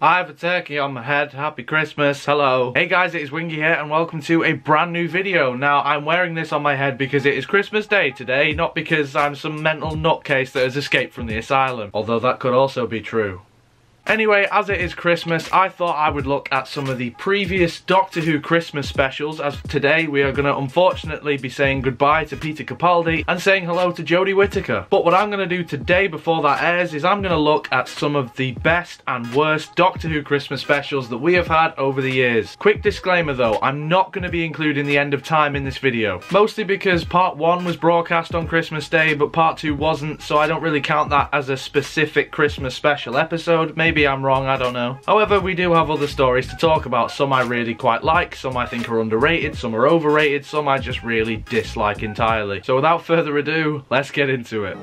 I have a turkey on my head. Happy Christmas. Hello. Hey guys, it is Wingy here and welcome to a brand new video. Now, I'm wearing this on my head because it is Christmas Day today, not because I'm some mental nutcase that has escaped from the asylum. Although that could also be true. Anyway, as it is Christmas, I thought I would look at some of the previous Doctor Who Christmas specials, as today we are going to unfortunately be saying goodbye to Peter Capaldi and saying hello to Jodie Whittaker. But what I'm going to do today before that airs is I'm going to look at some of the best and worst Doctor Who Christmas specials that we have had over the years. Quick disclaimer though, I'm not going to be including The End of Time in this video. Mostly because part 1 was broadcast on Christmas Day, but part 2 wasn't, so I don't really count that as a specific Christmas special episode. Maybe I'm wrong, I don't know. However, we do have other stories to talk about. Some I really quite like, some I think are underrated, some are overrated, some I just really dislike entirely. So without further ado, let's get into it.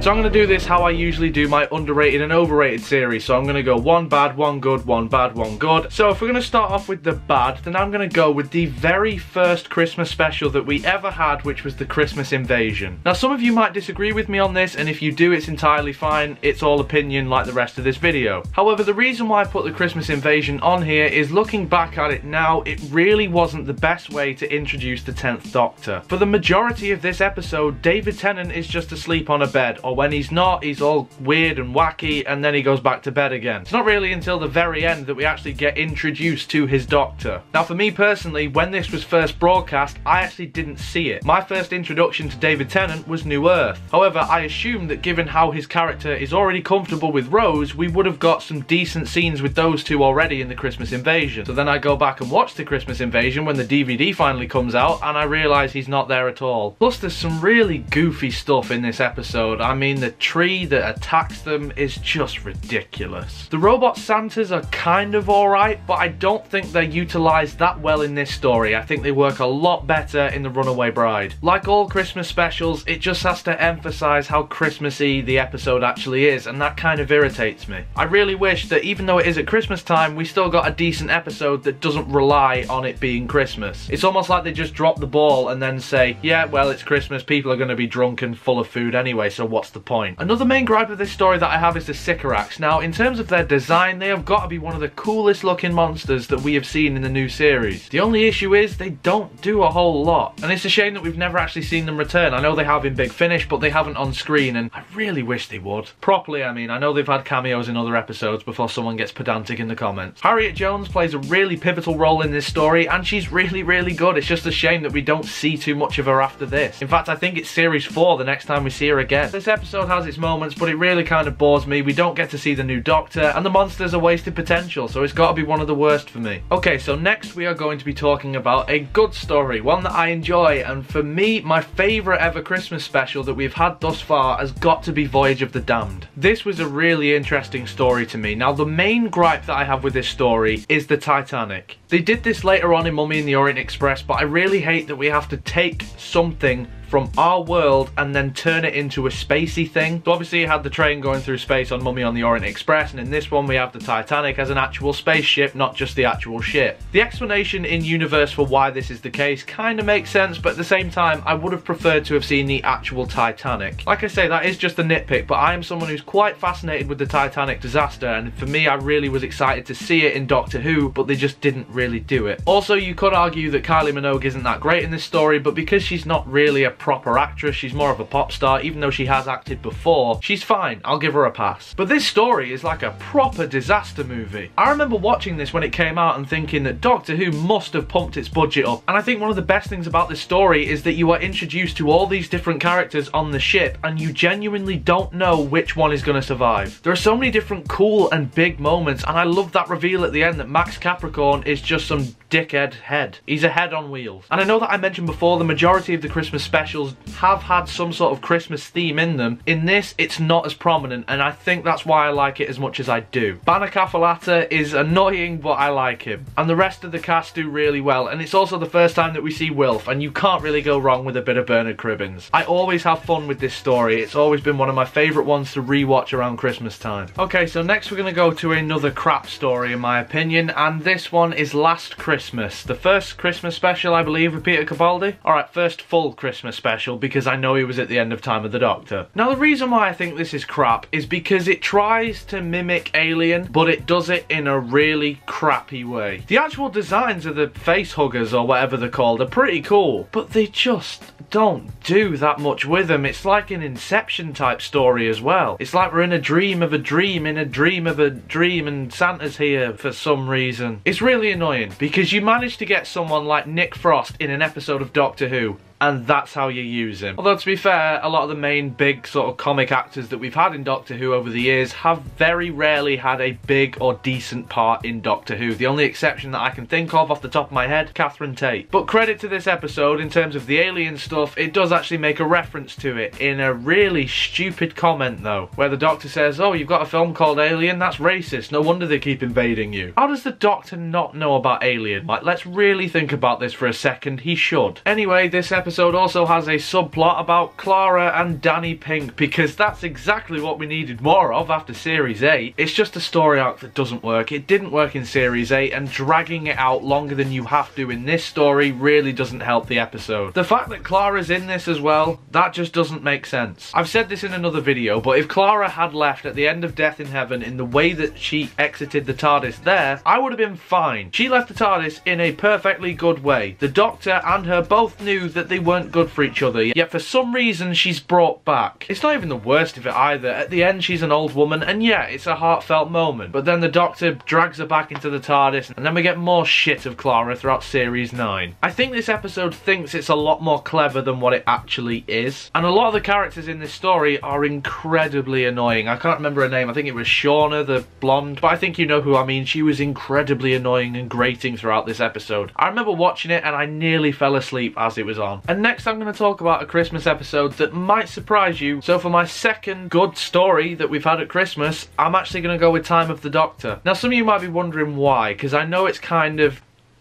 So I'm going to do this how I usually do my underrated and overrated series. So I'm going to go one bad, one good, one bad, one good. So if we're going to start off with the bad, then I'm going to go with the very first Christmas special that we ever had, which was The Christmas Invasion. Now some of you might disagree with me on this, and if you do, it's entirely fine. It's all opinion like the rest of this video. However, the reason why I put The Christmas Invasion on here is looking back at it now, it really wasn't the best way to introduce the 10th Doctor. For the majority of this episode, David Tennant is just asleep on a bed, or when he's not, he's all weird and wacky, and then he goes back to bed again. It's not really until the very end that we actually get introduced to his Doctor. Now for me personally, when this was first broadcast, I actually didn't see it. My first introduction to David Tennant was New Earth. However, I assume that given how his character is already comfortable with Rose, we would have got some decent scenes with those two already in The Christmas Invasion. So then I go back and watch The Christmas Invasion when the DVD finally comes out, and I realise he's not there at all. Plus there's some really goofy stuff in this episode. I mean, the tree that attacks them is just ridiculous. The robot Santas are kind of alright, but I don't think they're utilised that well in this story. I think they work a lot better in The Runaway Bride. Like all Christmas specials, it just has to emphasise how Christmassy the episode actually is, and that kind of irritates me. I really wish that even though it is at Christmas time, we still got a decent episode that doesn't rely on it being Christmas. It's almost like they just drop the ball and then say, yeah, well, it's Christmas, people are going to be drunk and full of food anyway, so what's the point? Another main gripe of this story that I have is the Sycorax. Now, in terms of their design, they have got to be one of the coolest looking monsters that we have seen in the new series. The only issue is they don't do a whole lot, and it's a shame that we've never actually seen them return. I know they have in Big Finish, but they haven't on screen, and I really wish they would. Properly, I mean. I know they've had cameos in other episodes before someone gets pedantic in the comments. Harriet Jones plays a really pivotal role in this story, and she's really, really good. It's just a shame that we don't see too much of her after this. In fact, I think it's series 4 the next time we see her again. This episode has its moments, but it really kind of bores me. We don't get to see the new Doctor, and the monsters are wasted potential, so it's got to be one of the worst for me. Okay, so next we are going to be talking about a good story, one that I enjoy, and for me, my favourite ever Christmas special that we've had thus far has got to be Voyage of the Damned. This was a really interesting story to me. Now, the main gripe that I have with this story is the Titanic. They did this later on in Mummy on the Orient Express, but I really hate that we have to take something from our world and then turn it into a spacey thing. So obviously you had the train going through space on Mummy on the Orient Express, and in this one we have the Titanic as an actual spaceship, not just the actual ship. The explanation in universe for why this is the case kind of makes sense, but at the same time I would have preferred to have seen the actual Titanic. Like I say, that is just a nitpick, but I am someone who's quite fascinated with the Titanic disaster, and for me I really was excited to see it in Doctor Who, but they just didn't really do it. Also, you could argue that Kylie Minogue isn't that great in this story, but because she's not really a proper actress, she's more of a pop star, even though she has acted before, she's fine, I'll give her a pass. But this story is like a proper disaster movie. I remember watching this when it came out and thinking that Doctor Who must have pumped its budget up, and I think one of the best things about this story is that you are introduced to all these different characters on the ship, and you genuinely don't know which one is going to survive. There are so many different cool and big moments, and I love that reveal at the end that Max Capricorn is just some dickhead head. He's a head on wheels. And I know that I mentioned before the majority of the Christmas specials have had some sort of Christmas theme in them. In this, it's not as prominent, and I think that's why I like it as much as I do. Banacafalata is annoying, but I like him. And the rest of the cast do really well, and it's also the first time that we see Wilf, and you can't really go wrong with a bit of Bernard Cribbins. I always have fun with this story. It's always been one of my favourite ones to rewatch around Christmas time. Okay, so next we're gonna go to another crap story in my opinion, and this one is Last Christmas, the first Christmas special I believe with Peter Capaldi. Alright, first full Christmas special, because I know he was at the end of Time of the Doctor. Now the reason why I think this is crap is because it tries to mimic Alien, but it does it in a really crappy way. The actual designs of the face huggers or whatever they're called are pretty cool, but they just don't do that much with them. It's like an Inception type story as well. It's like we're in a dream of a dream in a dream of a dream, and Santa's here for some reason. It's really annoying because you manage to get someone like Nick Frost in an episode of Doctor Who, and that's how you use him. Although to be fair, a lot of the main big sort of comic actors that we've had in Doctor Who over the years have very rarely had a big or decent part in Doctor Who. The only exception that I can think of off the top of my head, Catherine Tate. But credit to this episode, in terms of the alien stuff, it does actually make a reference to it in a really stupid comment though, where the Doctor says, oh, you've got a film called Alien? That's racist. No wonder they keep invading you. How does the Doctor not know about Alien? Like, let's really think about this for a second. He should. Anyway, this episode also has a subplot about Clara and Danny Pink, because that's exactly what we needed more of after Series 8. It's just a story arc that doesn't work. It didn't work in Series 8, and dragging it out longer than you have to in this story really doesn't help the episode. The fact that Clara's in this as well, that just doesn't make sense. I've said this in another video, but if Clara had left at the end of Death in Heaven in the way that she exited the TARDIS there, I would have been fine. She left the TARDIS in a perfectly good way. The Doctor and her both knew that they weren't good for each other, yet for some reason she's brought back. It's not even the worst of it either. At the end she's an old woman, and yeah, it's a heartfelt moment, but then the Doctor drags her back into the TARDIS, and then we get more shit of Clara throughout Series 9. I think this episode thinks it's a lot more clever than what it actually is, and a lot of the characters in this story are incredibly annoying. I can't remember her name. I think it was Shauna the blonde, but I think you know who I mean. She was incredibly annoying and grating throughout this episode. I remember watching it and I nearly fell asleep as it was on. And next I'm going to talk about a Christmas episode that might surprise you. So for my second good story that we've had at Christmas, I'm actually going to go with Time of the Doctor. Now some of you might be wondering why, because I know it's kind of...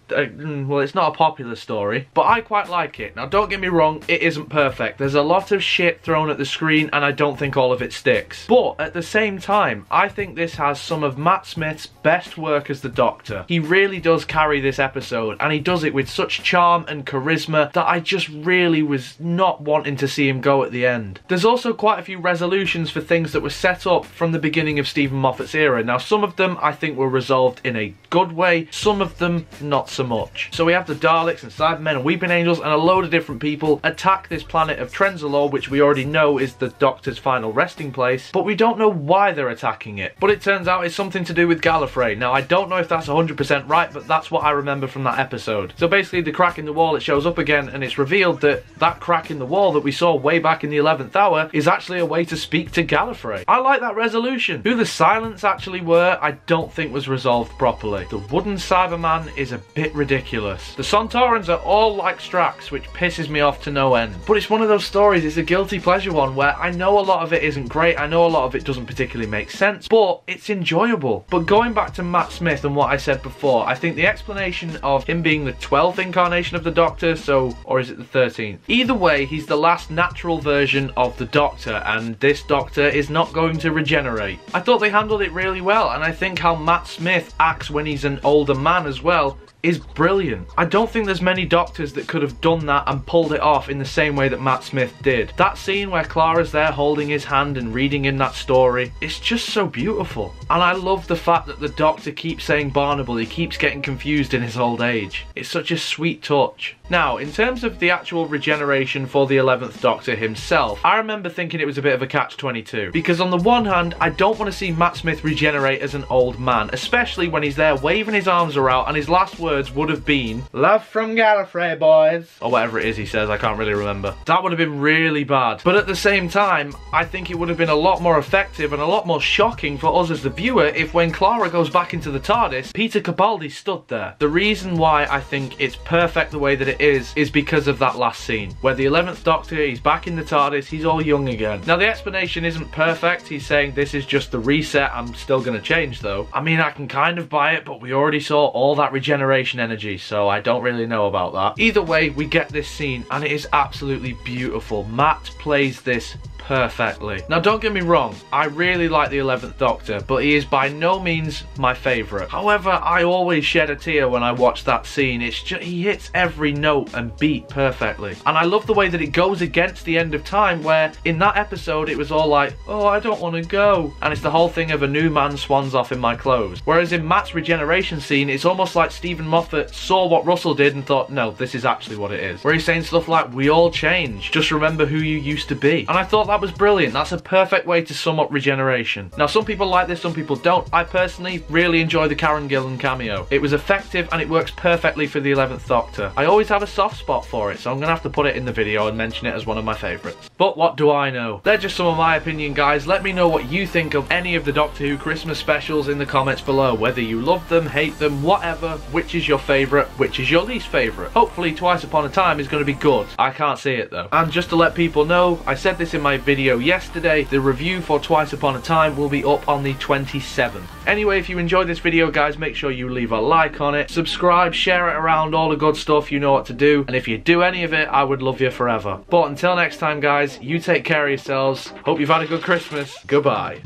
well, it's not a popular story, but I quite like it. Now don't get me wrong, it isn't perfect. There's a lot of shit thrown at the screen and I don't think all of it sticks. But at the same time, I think this has some of Matt Smith's best work as the Doctor. He really does carry this episode, and he does it with such charm and charisma that I just really was not wanting to see him go at the end. There's also quite a few resolutions for things that were set up from the beginning of Stephen Moffat's era. Now some of them I think were resolved in a good way, some of them not so much. So we have the Daleks and Cybermen and Weeping Angels and a load of different people attack this planet of Trenzalore, which we already know is the Doctor's final resting place, but we don't know why they're attacking it. But it turns out it's something to do with Gallifrey. Now I don't know if that's 100% right, but that's what I remember from that episode. So basically the crack in the wall, it shows up again, and it's revealed that that crack in the wall that we saw way back in the 11th hour is actually a way to speak to Gallifrey. I like that resolution. Who the Silence actually were, I don't think was resolved properly. The wooden Cyberman is a bit ridiculous. The Sontarans are all like Strax, which pisses me off to no end. But it's one of those stories, it's a guilty pleasure one, where I know a lot of it isn't great, I know a lot of it doesn't particularly make sense, but it's enjoyable. But going back to Matt Smith and what I said before, I think the explanation of him being the 12th incarnation of the Doctor, so, or is it the 13th? Either way, he's the last natural version of the Doctor, and this Doctor is not going to regenerate. I thought they handled it really well, and I think how Matt Smith acts when he's an older man as well is brilliant. I don't think there's many Doctors that could have done that and pulled it off in the same way that Matt Smith did. That scene where Clara's there holding his hand and reading him that story, it's just so beautiful. And I love the fact that the Doctor keeps saying Barnable, he keeps getting confused in his old age. It's such a sweet touch. Now, in terms of the actual regeneration for the 11th Doctor himself, I remember thinking it was a bit of a catch-22. Because on the one hand, I don't want to see Matt Smith regenerate as an old man, especially when he's there waving his arms around and his last word words would have been, "Love from Gallifrey, boys," or whatever it is he says, I can't really remember. That would have been really bad. But at the same time, I think it would have been a lot more effective and a lot more shocking for us as the viewer if when Clara goes back into the TARDIS, Peter Capaldi stood there. The reason why I think it's perfect the way that it is because of that last scene, where the 11th Doctor, he's back in the TARDIS, he's all young again. Now the explanation isn't perfect, he's saying this is just the reset, I'm still gonna change though. I mean, I can kind of buy it, but we already saw all that regeneration energy, so I don't really know about that. Either way, we get this scene and it is absolutely beautiful. Matt plays this perfectly. Now don't get me wrong, I really like the 11th Doctor, but he is by no means my favourite. However, I always shed a tear when I watch that scene. It's just, he hits every note and beat perfectly. And I love the way that it goes against the end of time, where in that episode it was all like, "Oh, I don't want to go," and it's the whole thing of a new man swans off in my clothes. Whereas in Matt's regeneration scene, it's almost like Stephen Moffat saw what Russell did and thought, "No, this is actually what it is," where he's saying stuff like, "We all change, just remember who you used to be." And I thought that was brilliant. That's a perfect way to sum up regeneration. Now some people like this, some people don't. I personally really enjoy the Karen Gillan cameo. It was effective and it works perfectly for the 11th Doctor. I always have a soft spot for it, so I'm gonna have to put it in the video and mention it as one of my favourites. But what do I know? They're just some of my opinion, guys. Let me know what you think of any of the Doctor Who Christmas specials in the comments below, whether you love them, hate them, whatever. Which is your favourite, which is your least favourite? Hopefully Twice Upon a Time is gonna be good. I can't see it though. And just to let people know, I said this in my video yesterday, the review for Twice Upon a Time will be up on the 27th. Anyway, if you enjoyed this video, guys, make sure you leave a like on it, subscribe, share it around, all the good stuff, you know what to do. And if you do any of it, I would love you forever. But until next time, guys, you take care of yourselves. Hope you've had a good Christmas. Goodbye.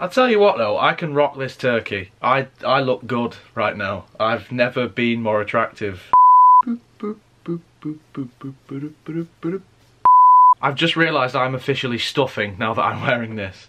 I'll tell you what though, I can rock this turkey. I look good right now. I've never been more attractive. I've just realised I'm officially stuffing now that I'm wearing this.